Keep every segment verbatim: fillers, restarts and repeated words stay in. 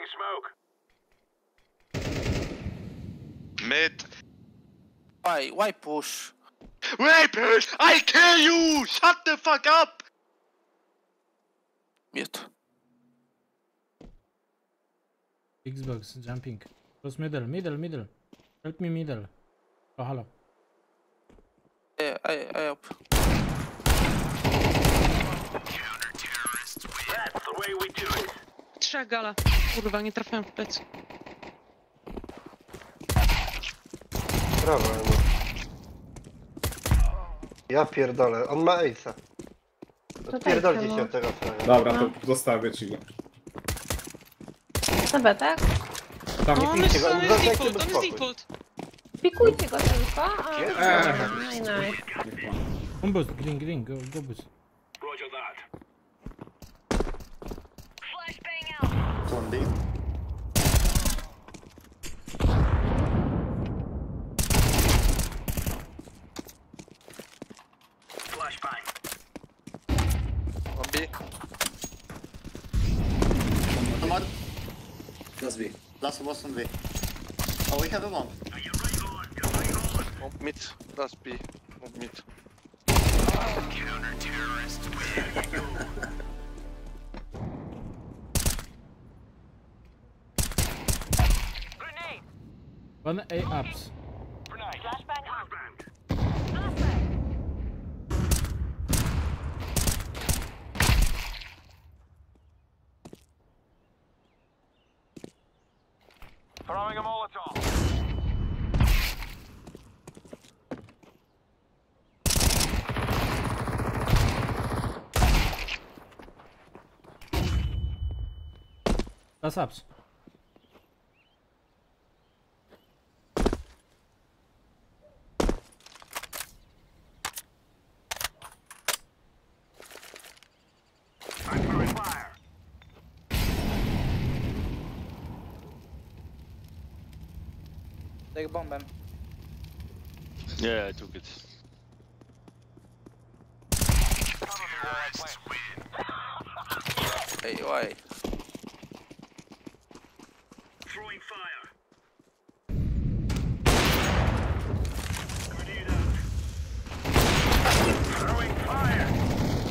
throwing smoke. Mid. Why? Why push? Why push? I kill you! Shut the fuck up! Mute. Xbox jumping. Close middle, middle, middle. Help me middle. Oh, hello. I, I, I help. Counter-terrorists win. That's the way we do it. Trzech gala. Kurwa, nie trafiłem w plecy. Brawo, Emu. Ja pierdolę, on ma ace'a. Pierdolcie się od tego frajera. Dobra, no. To zostawię ci go. Dobra, tak? Tam no, nie pikujcie go, on jest default, on jest default. Pikujcie go tylko, a... Eee. Nice. On boost, green, green, go, go boost. Roger that. Flashbang out. One deep. Last was on B. Oh, we have a bomb. Bomb mid. Last B. Bomb mid. Counter terrorist. Where you go? Grenade. One A ups. Grenade. Flashbang out. Throwing a Molotov. That's ups. Take bomb, man. Yeah, I took it. Hey, why? Throwing fire. Grenade out. Throwing fire.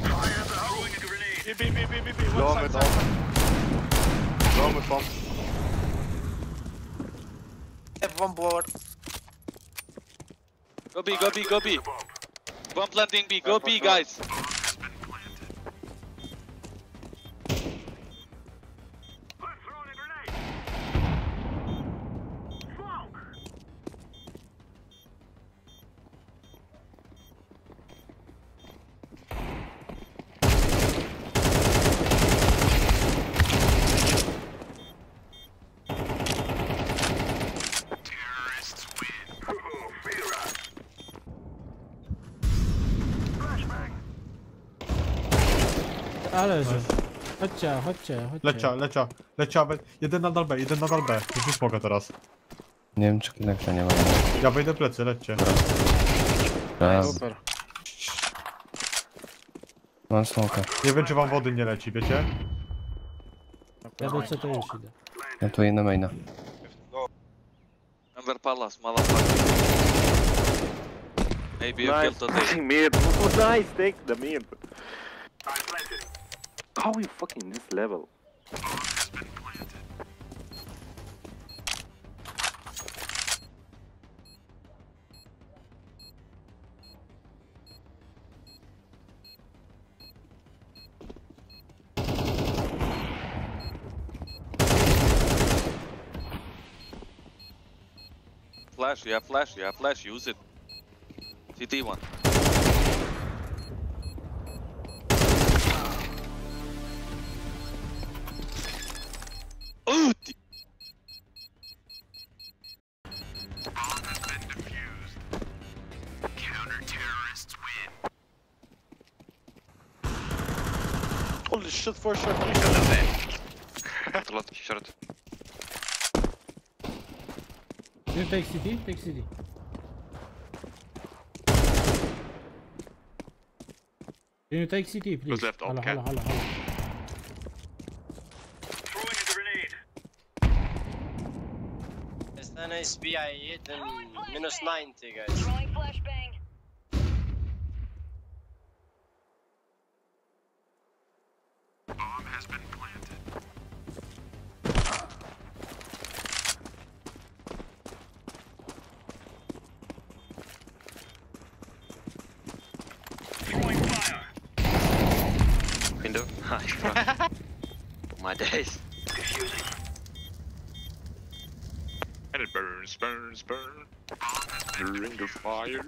Fire the throwing a grenade. B, B, B, B, B. One side, bomb. Bomb, bomb. One board. Go B, go B, go B. One planting B, go B, guys. Ale że... Chodźcie, chodźcie, chodźcie. Lecia, lecia, lecia, jeden nadal B, jeden nadal B. Już nic mogę teraz. Nie wiem czy konekta nie ma. Ja wejdę plecy, lećcie. Super. Mam smoka. Nie wiem czy wam wody nie leci, wiecie? Ja do C T już idę. Ja tu jej na maina. Number palace, mala palace. Maybe you killed today. Mid, nice, take the mid. How are you fucking this level? Flash, yeah, flash, yeah, flash, use it. C T one. Holy shit, for sure. You take C T, take C T. Can you take C T, please? Who's left? Hala, hala, hala, hala. Throwing a grenade. an S B I hit and minus ninety, guys. Throwing flashbang. Bomb has been planted. Window? Hi. My days. And it burns, burns, burns. You're in the fire.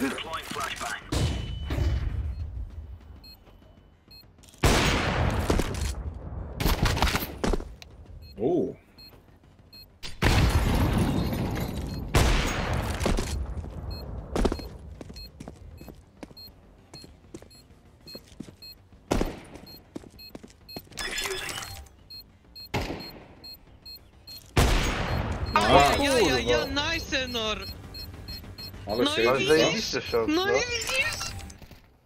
Deploying flashbang. Oh. Wow. Ja, ja, ja, nice, Enor! Ale no się zajebiście się. No i widzisz?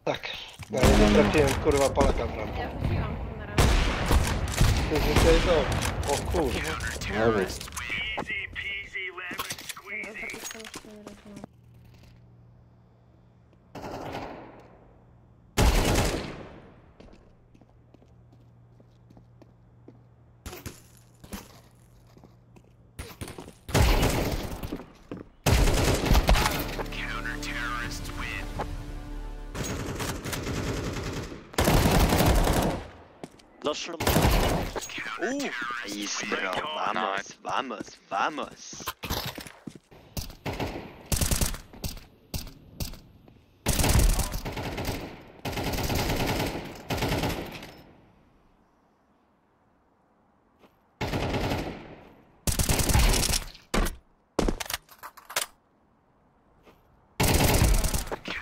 Tak. Ja trafiłem, kurwa, palaka w ramkę. Ja mówiłam, na razie. Ty dzisiaj to. O kurwa. Easy peasy lemon squeezy. Ooh, nice, bro. Vamos, vamos, vamos.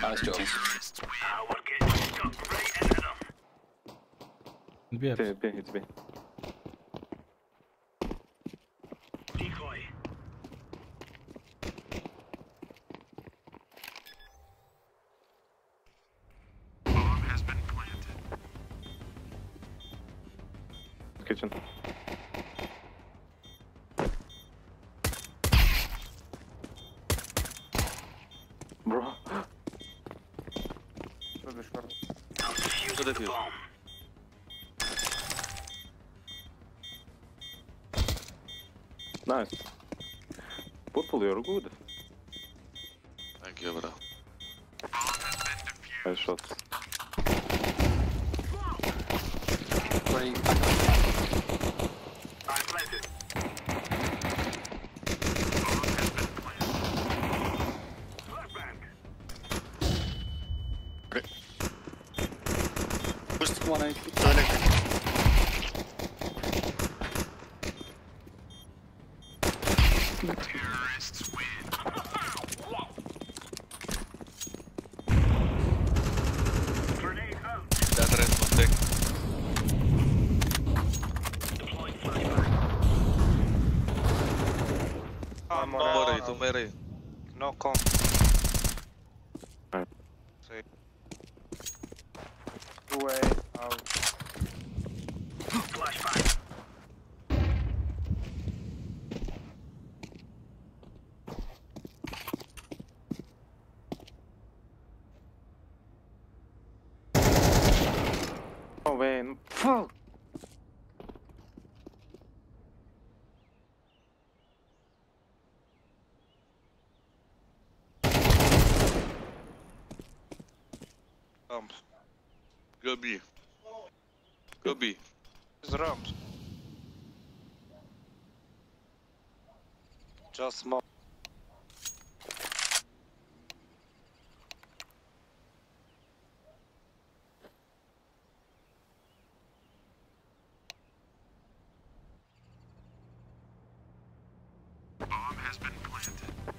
Nice job. It's B, B, it's B. Decoy. Bomb has been planted. Kitchen. Bro. What did you? Nice. Purple, you're good. Thank you, bro. Nice shot. Playing. I planted. Okay. Just one eighty. Terrorists win. Grenade out. That red one tick. Deploying fire. I'm already to marry. No comp. See. Two way out. Flashbang. When fuck Ramps. Go B. Go B. It's Ramps. Just smoke. Has been planted.